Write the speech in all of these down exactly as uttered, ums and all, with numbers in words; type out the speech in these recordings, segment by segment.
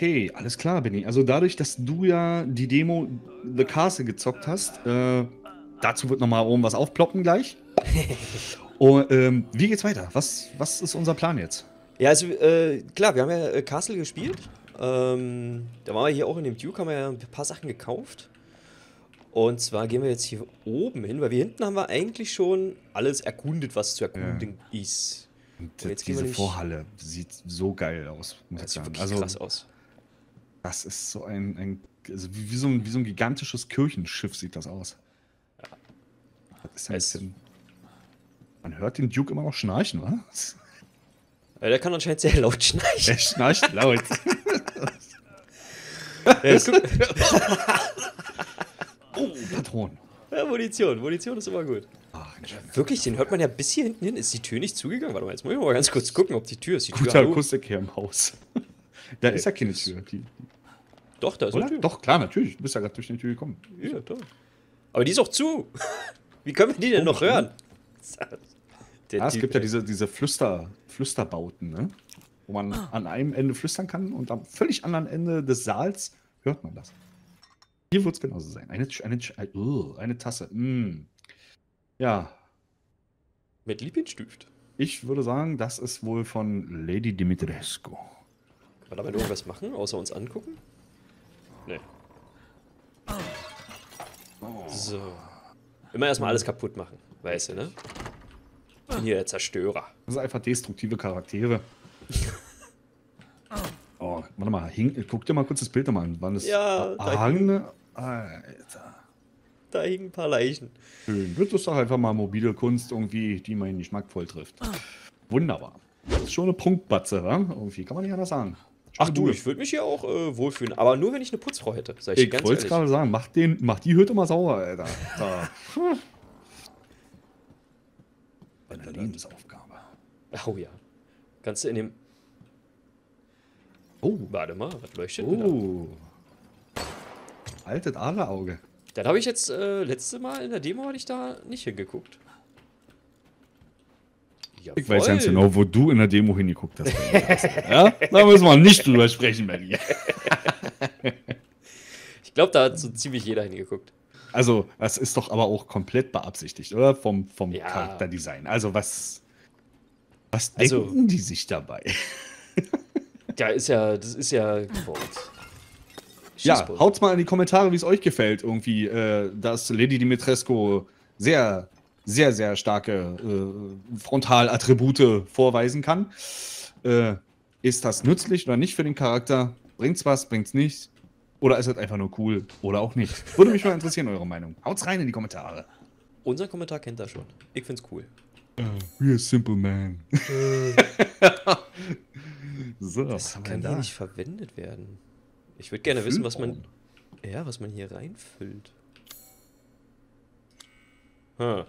Okay, alles klar, Benny. Also dadurch, dass du ja die Demo The Castle gezockt hast, äh, dazu wird nochmal oben was aufploppen gleich. Und, ähm, wie geht's weiter? Was, was ist unser Plan jetzt? Ja, also äh, klar, wir haben ja Castle gespielt. Ähm, da waren wir hier auch in dem Duke, haben wir ja ein paar Sachen gekauft. Und zwar gehen wir jetzt hier oben hin, weil wir hinten haben wir eigentlich schon alles erkundet, was zu erkunden ja. ist. Und, Und jetzt diese Vorhalle sieht so geil aus. Muss das sieht wirklich also, krass aus. Das ist so ein, ein also wie, so ein, wie so ein gigantisches Kirchenschiff sieht das aus. Ja. Das ist ein es bisschen, man hört den Duke immer noch schnarchen, oder? Der kann anscheinend sehr laut schnarchen. Er schnarcht laut. Ja, oh, Patronen. Ja, Munition. Munition ist immer gut. Ach, wirklich, den hört man ja bis hier hinten hin. Ist die Tür nicht zugegangen? Warte mal, jetzt muss ich mal ganz kurz gucken, ob die Tür ist. Die Gute Tür Akustik hier im Haus. Da ist ja keine Tür. Die, die doch, da ist eine Tür. Doch, klar, natürlich. Du bist ja gerade durch die Tür gekommen. Ja, doch. Aber die ist auch zu. Wie können wir die denn oh, noch hören? Ja, es gibt ja diese, diese Flüster, Flüsterbauten, ne? Wo man ah. an einem Ende flüstern kann und am völlig anderen Ende des Saals hört man das. Hier wird es genauso sein. Eine, eine, eine, eine Tasse. Mm. Ja. Mit Lieblingsstift. Ich würde sagen, das ist wohl von Lady Dimitrescu. Kann man damit irgendwas machen, außer uns angucken? Nee. Oh. So. Immer erstmal alles kaputt machen. Weißt du, ne? Ich bin hier der Zerstörer. Das sind einfach destruktive Charaktere. Oh, warte mal. Hing, guck dir mal kurz das Bild nochmal an. Wann ist ja, da hing, Alter. Da hingen ein paar Leichen. Schön. Das ist doch einfach mal mobile Kunst, irgendwie, die meinen Geschmack voll trifft. Wunderbar. Das ist schon eine Punktbatze, wa? Irgendwie kann man nicht anders sagen. Schon Ach du, ich würde mich hier auch äh, wohlfühlen, aber nur wenn ich eine Putzfrau hätte. Sag ich ich wollte es gerade sagen, mach, den, mach die Hütte mal sauber, Alter. Eine Lebensaufgabe. Oh ja. Kannst du in dem. Oh, warte mal, was leuchtet denn da? Oh. Altes Adlerauge. Dann habe ich jetzt äh, letzte Mal in der Demo hatte ich da nicht hingeguckt. Jawohl. Ich weiß ganz genau, wo du in der Demo hingeguckt hast. Ja? Da müssen wir nicht drüber sprechen, Benny. Ich glaube, da hat so ziemlich jeder hingeguckt. Also, das ist doch aber auch komplett beabsichtigt, oder? Vom, vom ja. Charakterdesign. Also, was, was also, denken die sich dabei? Ja, ist ja, das ist ja. Boah. Ja, haut's mal in die Kommentare, wie es euch gefällt, irgendwie, äh, dass Lady Dimitrescu sehr, sehr, sehr starke äh, Frontalattribute vorweisen kann. Äh, ist das nützlich oder nicht für den Charakter? Bringt's was, bringt's nicht? Oder ist das einfach nur cool oder auch nicht? Würde mich mal interessieren, eure Meinung. Haut's rein in die Kommentare. Unser Kommentar kennt das schon. Ich find's cool. Uh, we're a simple man. So, das kann hier da? nicht verwendet werden. Ich würde gerne Füllhorn. wissen, was man, ja, was man hier reinfüllt. Huh.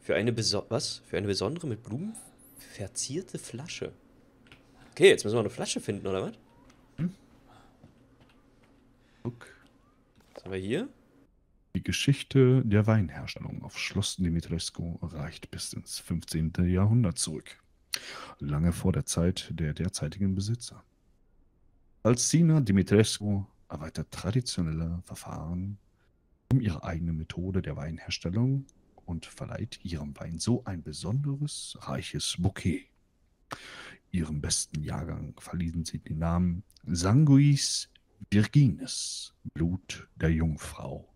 Für eine beso was? Für eine besondere mit Blumen verzierte Flasche. Okay, jetzt müssen wir eine Flasche finden, oder was? Hm? Was haben wir hier? Die Geschichte der Weinherstellung auf Schloss Dimitrescu reicht bis ins fünfzehnten Jahrhundert zurück. Lange vor der Zeit der derzeitigen Besitzer. Alcina Dimitrescu erweitert traditionelle Verfahren um ihre eigene Methode der Weinherstellung und verleiht ihrem Wein so ein besonderes, reiches Bouquet. Ihrem besten Jahrgang verliehen sie den Namen Sanguis Virginis, Blut der Jungfrau.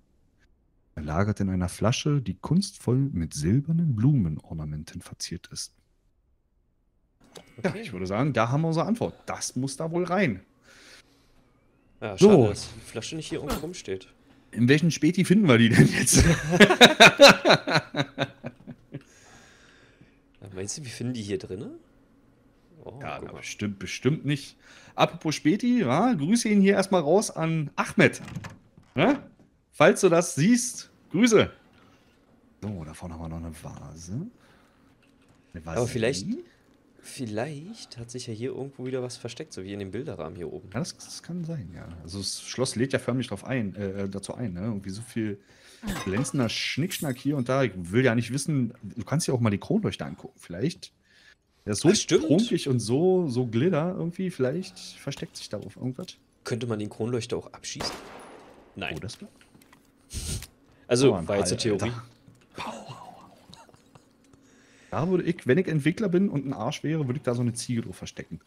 Er lagert in einer Flasche, die kunstvoll mit silbernen Blumenornamenten verziert ist. Okay. Ja, ich würde sagen, da haben wir unsere Antwort. Das muss da wohl rein. Ja, schade, so. Dass die Flasche nicht hier unten rumsteht. In welchen Späti finden wir die denn jetzt? Meinst du, wir finden die hier drin? Oh, ja, na, bestimmt, bestimmt nicht. Apropos Späti, ja, grüße ihn hier erstmal raus an Ahmed. Ja? Falls du das siehst, Grüße. So, da vorne haben wir noch eine Vase. Eine Vase. Aber vielleicht... Vielleicht hat sich ja hier irgendwo wieder was versteckt, so wie in dem Bilderrahmen hier oben. Ja, das, das kann sein, ja. Also das Schloss lädt ja förmlich drauf ein, äh, dazu ein, ne? Irgendwie so viel glänzender Schnickschnack hier und da. Ich will ja nicht wissen, du kannst dir auch mal die Kronleuchter angucken, vielleicht. Der ist so prunkig und so, so glitter irgendwie, vielleicht versteckt sich darauf irgendwas. Könnte man den Kronleuchter auch abschießen? Nein. Oder so? Also, oh, war jetzt eine Theorie. Da würde ich, wenn ich Entwickler bin und ein Arsch wäre, würde ich da so eine Ziege drauf verstecken.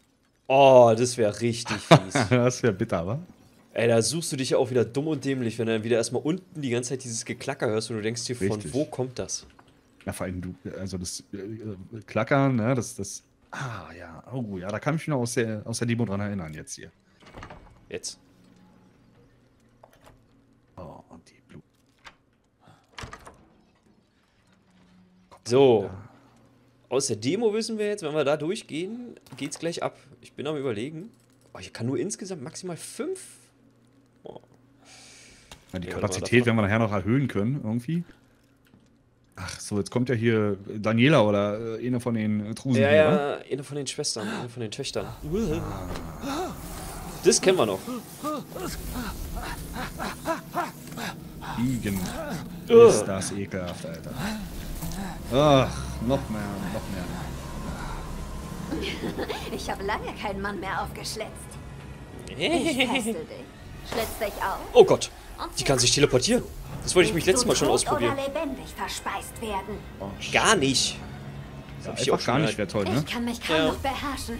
Oh, das wäre richtig fies. Das wäre bitter, wa? Ey, da suchst du dich ja auch wieder dumm und dämlich, wenn du dann wieder erstmal unten die ganze Zeit dieses Geklacker hörst und du denkst dir, richtig, von wo kommt das? Ja, vor allem du, also das äh, äh, Klackern, ne, das, das, ah ja, oh ja, da kann ich mich noch aus der, aus der Demo dran erinnern jetzt hier. Jetzt. Oh, und die Blut. So. Ja. Aus der Demo wissen wir jetzt, wenn wir da durchgehen, geht's gleich ab. Ich bin am Überlegen. Oh, ich kann nur insgesamt maximal fünf. Oh. Ja, die ja, Kapazität werden wir nachher noch erhöhen können, irgendwie. Ach so, jetzt kommt ja hier Daniela oder eine von den Trusen. Ja, hier, ja, eine von den Schwestern, eine von den Töchtern. Das kennen wir noch. Igen. Oh. Ist das ekelhaft, Alter. Ach, noch mehr, noch mehr. Ich habe lange keinen Mann mehr aufgeschlitzt. Ich festel dich. Schlitz dich auf. Oh Gott, die kann sich teleportieren. Das wollte ich mich letztes Mal schon ausprobieren. Oder lebendig verspeist werden. Oh, gar nicht. Das ja, hab ich auch gar nicht, wäre toll, ne? Ich kann mich kaum ja. noch beherrschen.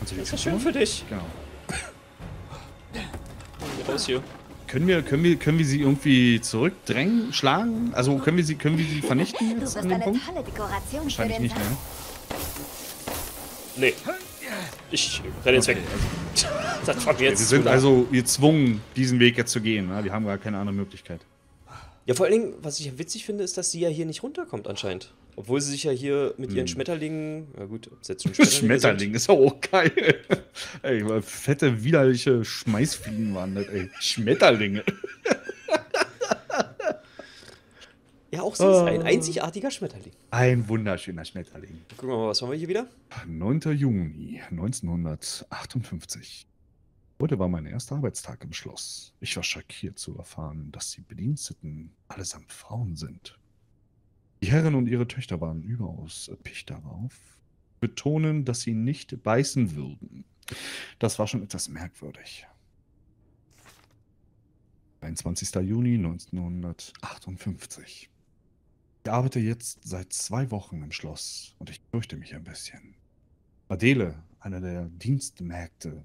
Also, das ist schön für dich. Genau. Raus hier. Können wir, können wir, können wir sie irgendwie zurückdrängen, schlagen? Also können wir sie, können wir sie vernichten? Du bist eine Punkt? Tolle Dekoration. Wahrscheinlich für den nicht mehr. Nee. Ich renne jetzt okay. weg. Das war mir jetzt. Wir sind also gezwungen, diesen Weg jetzt zu gehen. Wir haben gar keine andere Möglichkeit. Ja, vor allen Dingen, was ich witzig finde, ist, dass sie ja hier nicht runterkommt anscheinend. Obwohl sie sich ja hier mit ihren hm. Schmetterlingen... Na gut, ob es jetzt schon Schmetterling, Schmetterling ist auch geil. Ey, fette, widerliche Schmeißfliegen waren das, ey. Schmetterlinge. Ja, auch sie oh. ist ein einzigartiger Schmetterling. Ein wunderschöner Schmetterling. Gucken wir mal, was haben wir hier wieder? neunter Juni neunzehnhundertachtundfünfzig. Heute war mein erster Arbeitstag im Schloss. Ich war schockiert zu erfahren, dass die Bediensteten allesamt Frauen sind. Die Herren und ihre Töchter waren überaus erpicht darauf, betonen, dass sie nicht beißen würden. Das war schon etwas merkwürdig. einundzwanzigster Juni neunzehnhundertachtundfünfzig. Ich arbeite jetzt seit zwei Wochen im Schloss und ich fürchte mich ein bisschen. Adele, eine der Dienstmägde,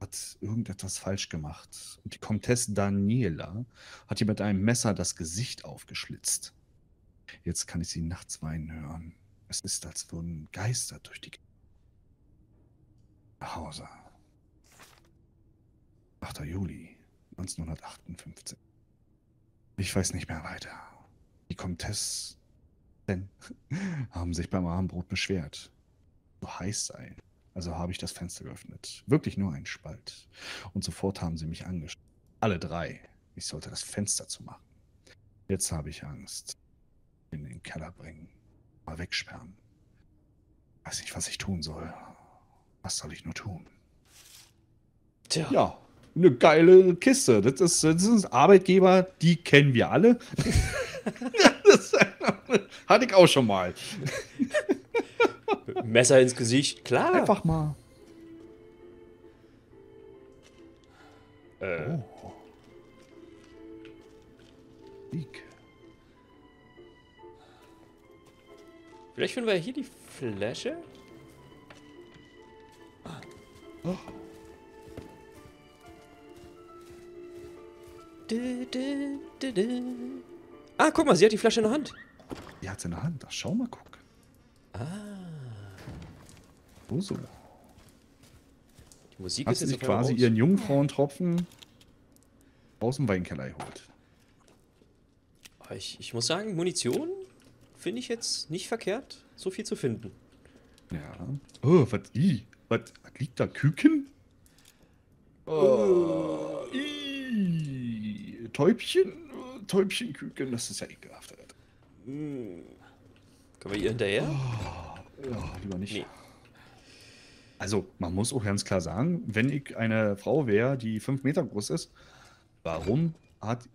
hat irgendetwas falsch gemacht. Und die Komtesse Daniela hat ihr mit einem Messer das Gesicht aufgeschlitzt. Jetzt kann ich sie nachts weinen hören. Es ist, als würden Geister durch die... nach Hause. achter Juli neunzehnhundertachtundfünfzig. Ich weiß nicht mehr weiter. Die Komtesse haben sich beim Abendbrot beschwert. So heiß sei. Also habe ich das Fenster geöffnet. Wirklich nur einen Spalt. Und sofort haben sie mich angeschaut. Alle drei. Ich sollte das Fenster zumachen. Jetzt habe ich Angst. In den Keller bringen. Mal wegsperren. Weiß nicht, was ich tun soll. Was soll ich nur tun? Tja. Ja, eine geile Kiste. Das ist, das ist Arbeitgeber, die kennen wir alle. Das hatte ich auch schon mal. Messer ins Gesicht, klar. Einfach mal. Äh. Oh. Sieg. Vielleicht finden wir hier die Flasche. Oh. Du, du, du, du. Ah, guck mal, sie hat die Flasche in der Hand. Die hat sie in der Hand. Ach, schau mal, guck. Ah. Wo so? Die Musik hat ist sie jetzt sich quasi raus? Ihren Jungfrauentropfen aus dem Weinkeller geholt. Ich, ich muss sagen, Munition finde ich jetzt nicht verkehrt, so viel zu finden. Ja. Oh, was i? Was liegt da? Küken? Oh, i. Täubchen? Täubchenküken, das ist ja ekelhaft, Alter. Können wir hier hinterher? Oh, ja, lieber nicht. Nee. Also, man muss auch ganz klar sagen, wenn ich eine Frau wäre, die fünf Meter groß ist, warum hat...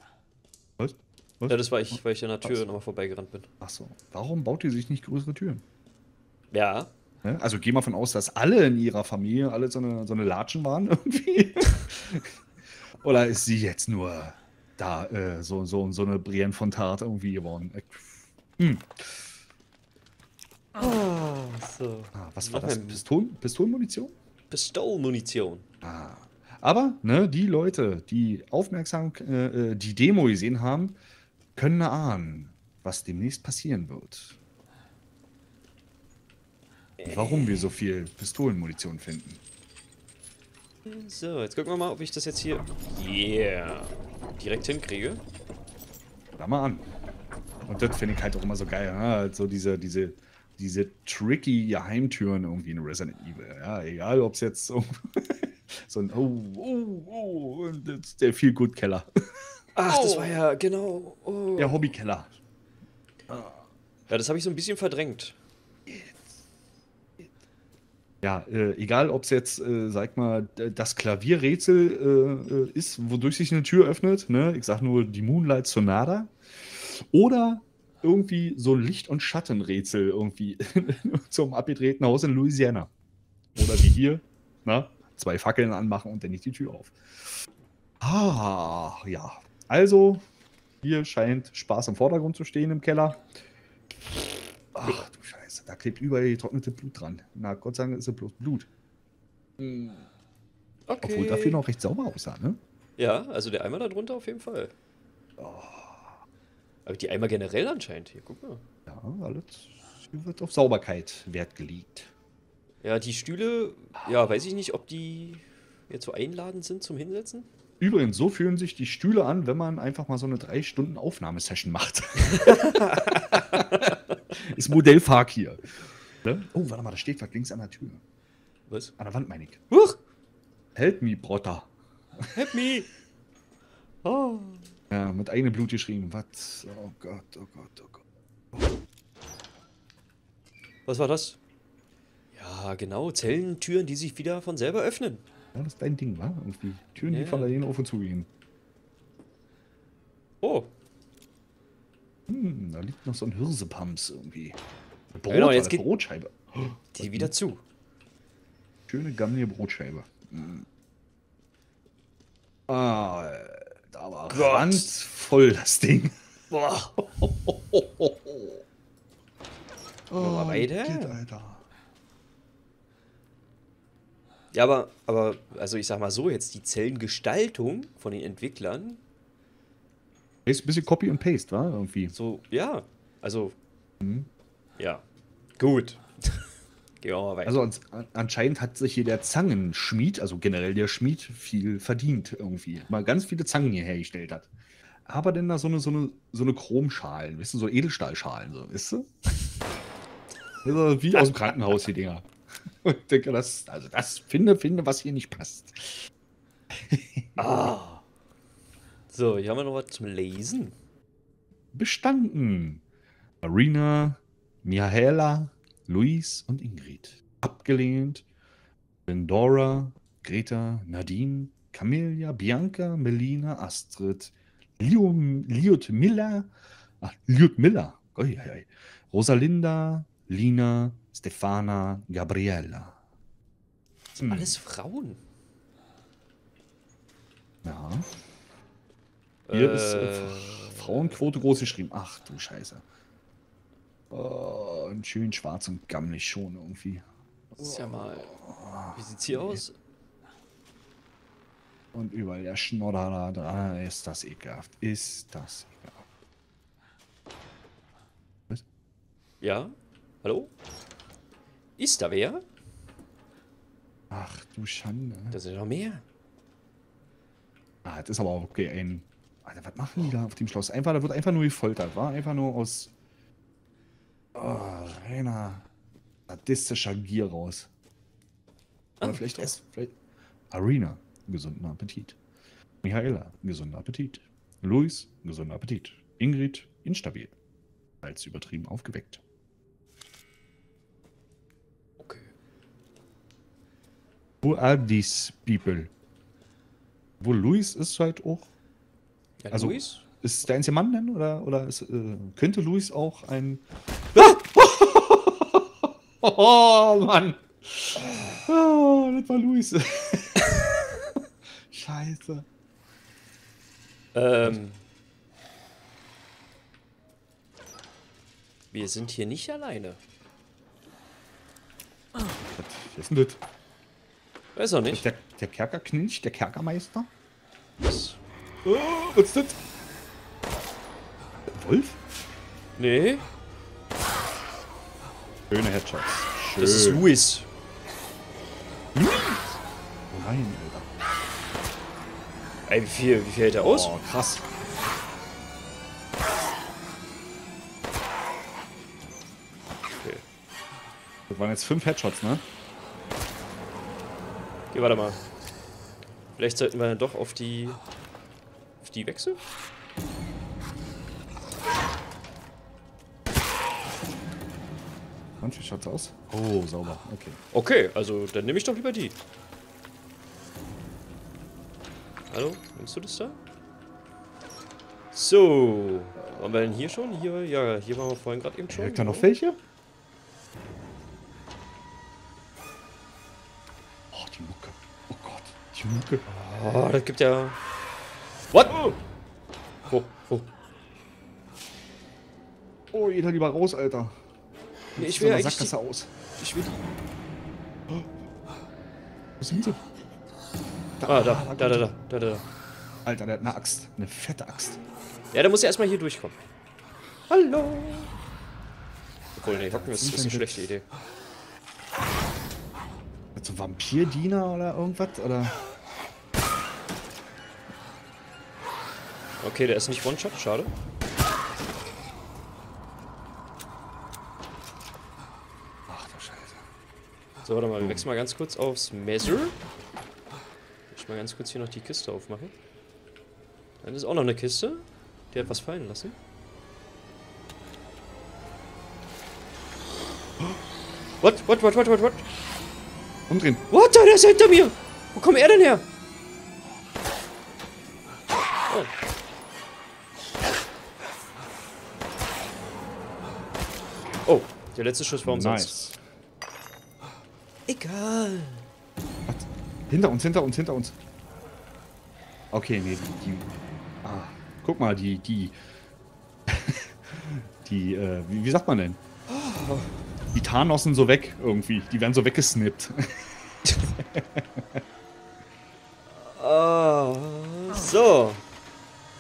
Was? Was? Ja, das war ich, weil ich an der Tür nochmal vorbeigerannt bin. Achso. Warum baut ihr sich nicht größere Türen? Ja, Also geh mal von aus, dass alle in ihrer Familie, alle so eine, so eine Latschen waren irgendwie. Oder ist sie jetzt nur da äh, so, so, so eine Brienne von Tarte irgendwie geworden? Hm. Oh, so. Ah, was war das? Pistol, Pistolmunition? Pistolmunition. Ah. Aber ne, die Leute, die aufmerksam äh, die Demo gesehen haben, können ahnen, was demnächst passieren wird. Und warum wir so viel Pistolenmunition finden. So, jetzt gucken wir mal, ob ich das jetzt hier yeah, direkt hinkriege. Da mal an. Und das finde ich halt auch immer so geil, ne? So diese, diese, diese tricky Geheimtüren irgendwie in Resident Evil. Ja, egal, ob es jetzt so, so ein oh, oh, oh, der Feel Good Keller. Ach, oh, das war ja, genau. Oh. Der Hobbykeller. Ja, das habe ich so ein bisschen verdrängt. Ja, äh, egal ob es jetzt, äh, sag mal, das Klavierrätsel äh, ist, wodurch sich eine Tür öffnet, ne? Ich sag nur die Moonlight Sonata, oder irgendwie so Licht- und Schattenrätsel irgendwie zum abgedrehten Haus in Louisiana. Oder wie hier, na, zwei Fackeln anmachen und dann nicht die Tür auf. Ah, ja. Also, hier scheint Spaß im Vordergrund zu stehen im Keller. Ach du Scheiße, da klebt überall getrocknetes Blut dran. Na, Gott sei Dank ist es bloß Blut. Okay. Obwohl dafür noch recht sauber aussah, ne? Ja, also der Eimer da drunter auf jeden Fall. Oh. Aber die Eimer generell anscheinend hier, guck mal. Ja, alles wird auf Sauberkeit Wert gelegt. Ja, die Stühle, ja, weiß ich nicht, ob die jetzt so einladend sind zum Hinsetzen. Übrigens, so fühlen sich die Stühle an, wenn man einfach mal so eine drei Stunden Aufnahmesession macht. Ist Modellfark hier. Ne? Oh, warte mal, da steht was links an der Tür. Was? An der Wand, meine ich. Huch! Help me, Brotter. Help me! Oh. Ja, mit eigenem Blut geschrieben. Was? Oh Gott, oh Gott, oh Gott. Was war das? Ja, genau, Zellentüren, die sich wieder von selber öffnen. Ja, das ist dein Ding, wa? Irgendwie. Türen, yeah, die von alleine auf und zu gehen. Oh. Hm, da liegt noch so ein Hirsepams irgendwie. Eine Brot, genau, jetzt geht Brotscheibe. Die oh, wieder die? Zu. Schöne, gammelige Brotscheibe. Hm. Ah, da war ganz voll das Ding. Boah. Oh, oh, oh, oh, oh. Oh, weiter. Geht, Alter. Ja, aber, aber, also ich sag mal so, jetzt die Zellengestaltung von den Entwicklern. Ist ein bisschen Copy und Paste, war irgendwie. So, ja, also, mhm, ja, gut. Gehen wir mal weiter. Also an, anscheinend hat sich hier der Zangenschmied, also generell der Schmied, viel verdient irgendwie. Mal ganz viele Zangen hier hergestellt hat. Aber denn da so eine, so eine, so eine Chromschalen, weißt du, so Edelstahlschalen, so, weißt du? Wie aus dem Krankenhaus, die Dinger. Und ich denke, das, also das finde, finde, was hier nicht passt. Ah. So, hier haben wir noch was zum Lesen. Bestanden. Marina, Mihaela, Luis und Ingrid. Abgelehnt. Lindora, Greta, Nadine, Camelia, Bianca, Melina, Astrid, Liudmilla, ach, Liudmilla, Rosalinda, Lina, Stefana, Gabriella. Das sind hm. alles Frauen. Ja. Hier äh, ist äh, Frauenquote groß geschrieben. Ach du Scheiße. Oh, ein schön schwarz und gammelig schon irgendwie. Das ist ja mal. Wie sieht's hier oh, aus? Und überall der Schnodderer da. Ist das ekelhaft. Ist das ekelhaft. Was? Ja? Hallo? Ist da wer? Ach du Schande. Da sind noch mehr. Ah, das ist aber auch okay. Ein, Alter, was machen die da auf dem Schloss? Einfach, da wird einfach nur gefoltert, war einfach nur aus oh, reiner sadistischer Gier raus. Oder ah, vielleicht erst. Vielleicht. Arena, gesunden Appetit. Mihaela, gesunder Appetit. Luis, gesunder Appetit. Ingrid, instabil. Als übertrieben aufgeweckt. Who are these people? Wo Luis ist halt auch. Ja, also Luis? Ist der einzige Mann denn? Oder, oder ist, äh, könnte Luis auch ein. Ah! Oh, Mann. Oh, das war Luis. Scheiße. Ähm. Wir sind hier nicht alleine. Was ist denn das? Weiß auch nicht. Der, der Kerkerkninch, der Kerkermeister? Was? Oh, was ist das? Wolf? Nee. Schöne Headshots. Schön. Das ist Luis. Hm? Nein, Alter. Ey, wie viel, wie viel hält er aus? Oh, krass. Okay. Das waren jetzt fünf Headshots, ne? Okay, warte mal. Vielleicht sollten wir dann doch auf die... auf die Wechsel? Und wie schaut's aus? Oh, sauber. Okay. Okay, also dann nehme ich doch lieber die. Hallo, nimmst du das da? So. Waren wir denn hier schon? Hier, ja, hier waren wir vorhin gerade eben schon. Gibt da noch welche? Oh, die Mucke. Oh Gott, die Mucke. Oh, das gibt ja... What? Oh, oh. Oh, jeder lieber raus, Alter. Nee, ich will ja eigentlich... Die, aus. Ich will die... Oh. Wo sind sie? Da, ah, da, da, da, da, da, da. Alter, der hat eine Axt. Eine fette Axt. Ja, da muss er erstmal hier durchkommen. Hallo! Obwohl, nee, Hocken ist eine schlechte Idee. Mit so Vampirdiener oder irgendwas? Oder? Okay, der ist nicht One-Shot, schade. So, warte mal, wir wechseln mal ganz kurz aufs Messer. Ich mal ganz kurz hier noch die Kiste aufmachen. Dann ist auch noch eine Kiste. Die hat was fallen lassen. What, what, what, what, what, what? Umdrehen. What, der ist hinter mir! Wo kommt er denn her? Oh. Oh, der letzte Schuss war umsonst. Nice. Egal. Was? Hinter uns, hinter uns, hinter uns. Okay, nee, die... die ah, guck mal, die... Die... die, äh, wie, wie sagt man denn? Oh. Die Tarnossen so weg, irgendwie. Die werden so weggesnippt. Oh, so.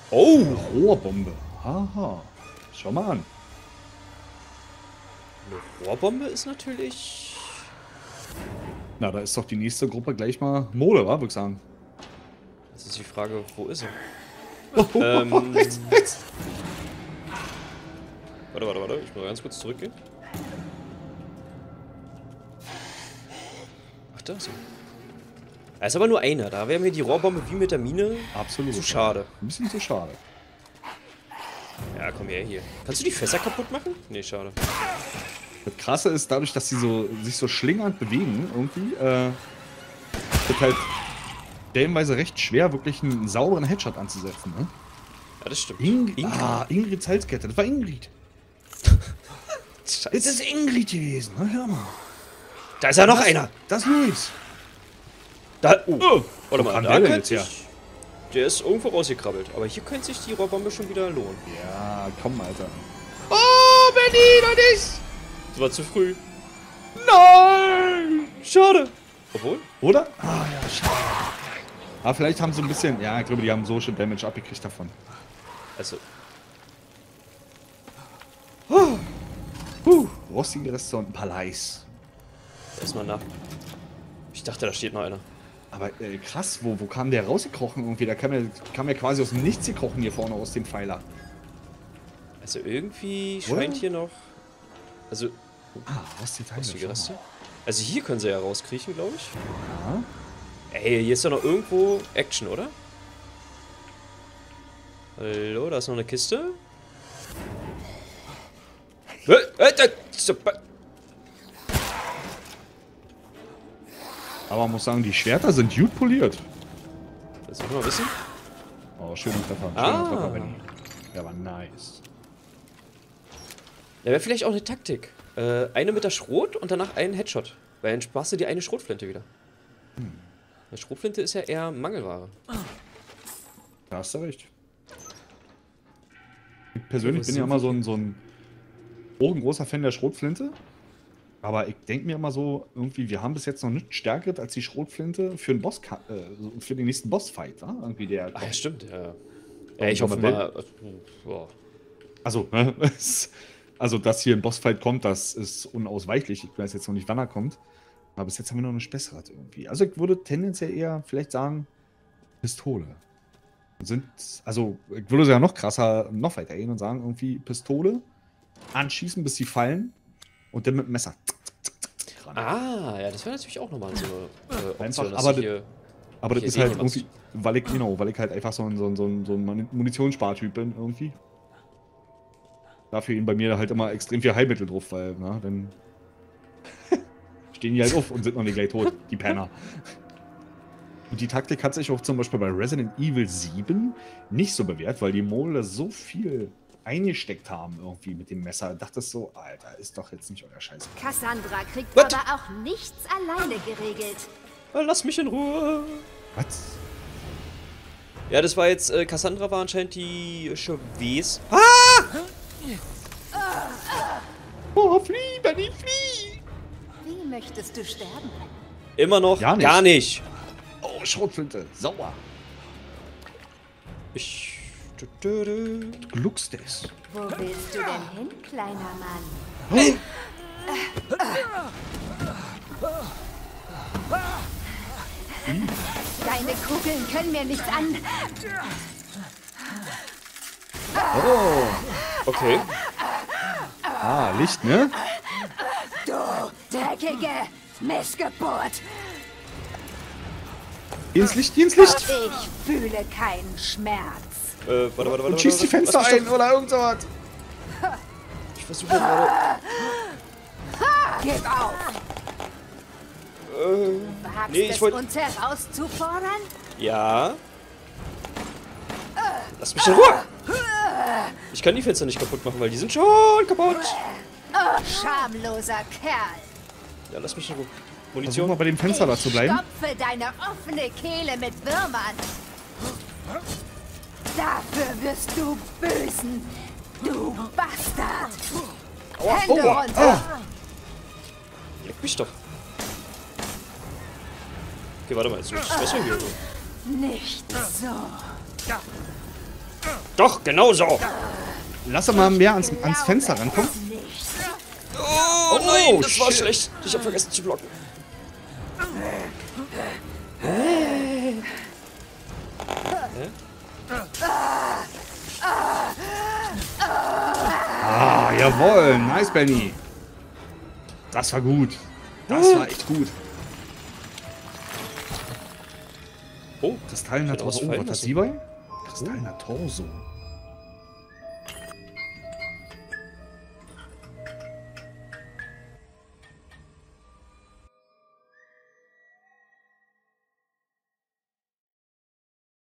Oh, Rohrbombe. Haha. Schau mal an. Eine Rohrbombe ist natürlich... Na, da ist doch die nächste Gruppe gleich mal Mode, wa? Würde ich sagen. Das ist die Frage, wo ist er? Oh, oh, ähm, oh, rechts, rechts! Warte, warte, warte, ich muss ganz kurz zurückgehen. Ach, da ist er. Da ist aber nur einer, da wäre mir die Rohrbombe wie mit der Mine absolut zu schade. Ein bisschen zu schade. Ja, komm her, hier. Kannst du die Fässer kaputt machen? Nee, schade. Das Krasse ist, dadurch, dass sie so, sich so schlingernd bewegen, irgendwie, äh, wird halt stellenweise recht schwer, wirklich einen sauberen Headshot anzusetzen, ne? Ja, das stimmt. Ingr Ingr ah, Ingrids Halskette, das war Ingrid. Scheiße. Das ist Ingrid gewesen, ne? Hör mal. Da ist ja noch das, einer. Das ist Luis. Da, oh. Oh. Oder mal, da der, sich, der ist irgendwo rausgekrabbelt, aber hier könnte sich die Rohrbombe schon wieder lohnen. Ja, komm, Alter. Oh, Benny, noch nicht! Das war zu früh. Nein! Schade! Obwohl? Oder? Ah ja, schade. Aber vielleicht haben sie ein bisschen... Ja, ich glaube, die haben Social Damage abgekriegt davon. Also... Oh. Huh! Rostige Reste und ein paar Leis. Erstmal nach. Ich dachte, da steht noch einer. Aber äh, krass, wo, wo kam der rausgekrochen irgendwie? Da kam der, kam der quasi aus dem Nichts gekrochen hier vorne aus dem Pfeiler. Also irgendwie scheint hier noch... Also, ah, was die Teile? Also hier können sie ja rauskriechen, glaube ich. Ja. Ey, hier ist ja noch irgendwo Action, oder? Hallo, da ist noch eine Kiste. Aber man muss sagen, die Schwerter sind gut poliert. Das will ich mal wissen. Oh, schöner Treffer. Schöner ah. Treffer, Benni. Der war nice. Ja, wäre vielleicht auch eine Taktik. Äh, eine mit der Schrot und danach einen Headshot. Weil dann sparst du dir eine Schrotflinte wieder. Hm. Eine Schrotflinte ist ja eher Mangelware. Da hast du recht. Ich persönlich bin ja immer so ein, so ein großer Fan der Schrotflinte. Aber ich denke mir immer so, irgendwie, wir haben bis jetzt noch nichts Stärkeres als die Schrotflinte für den, Boss äh, für den nächsten Bossfight. Ne? Irgendwie der Ach, ja, stimmt, ja. ja ich hoffe mal. Oh. Also, ne? Also, dass hier ein Bossfight kommt, das ist unausweichlich. Ich weiß jetzt noch nicht, wann er kommt. Aber bis jetzt haben wir noch eine Spessart irgendwie. Also, ich würde tendenziell eher vielleicht sagen, Pistole. Sind, also, ich würde sogar noch krasser, noch weiter gehen und sagen, irgendwie Pistole anschießen, bis sie fallen. Und dann mit dem Messer. Ah, ja, das wäre natürlich auch nochmal so eine äh, Option, einfach, aber das, hier, aber das ist halt irgendwie, weil ich, genau, weil ich halt einfach so ein, so ein, so ein, so ein Munitionsspartyp bin irgendwie. Dafür ihn bei mir halt immer extrem viel Heilmittel drauf, weil, na, dann stehen die halt auf und sind noch nicht gleich tot, die Penner. Und die Taktik hat sich auch zum Beispiel bei Resident Evil sieben nicht so bewährt, weil die Mole so viel eingesteckt haben irgendwie mit dem Messer. Dachte so, Alter, ist doch jetzt nicht euer Scheiß. Cassandra kriegt What? aber auch nichts alleine geregelt. Lass mich in Ruhe. Was? Ja, das war jetzt, äh, Cassandra war anscheinend die Schwester. Ah! Oh, flieh, Benni, flieh! Wie möchtest du sterben? Immer noch gar nicht. Gar nicht. Oh, Schrotflinte, sauer. Ich... Gluckst es. Wo willst du denn hin, kleiner Mann? Hey. Deine Kugeln können mir nichts an. Oh, okay. Ah, Licht, ne? Du dreckige Missgeburt. Geh ins Licht, geh ins Licht. Ich fühle keinen Schmerz. Äh, warte, warte, warte. Und schießt die Fenster was, was, was, ein oder irgend sowas. Ich versuche gerade. Gib auf! Äh, nee, ich wollte. Uns herauszufordern? Ja. Lass mich in Ruhe! Ich kann die Fenster nicht kaputt machen, weil die sind schon kaputt. Schamloser Kerl. Ja, lass mich in Ruhe. Munition. Versuch mal bei dem Fenster da zu bleiben. Ich stopfe deine offene Kehle mit Würmern. Dafür wirst du büßen, du Bastard! Aua, Hände aua, runter! Ah. Leck mich doch! Okay, warte mal, jetzt muss ich das besser hier. Nicht so! Doch, genau so! Lass doch mal mehr ans, ans Fenster rankommen. Oh, oh nein, oh, das shit. war schlecht! Ich hab vergessen zu blocken. Hä? Hä? Ah, jawohl. Nice, Benni. Das war gut. Das war echt gut. Oh, Kristallener Torso. Was hat sie bei? Kristallener Torso.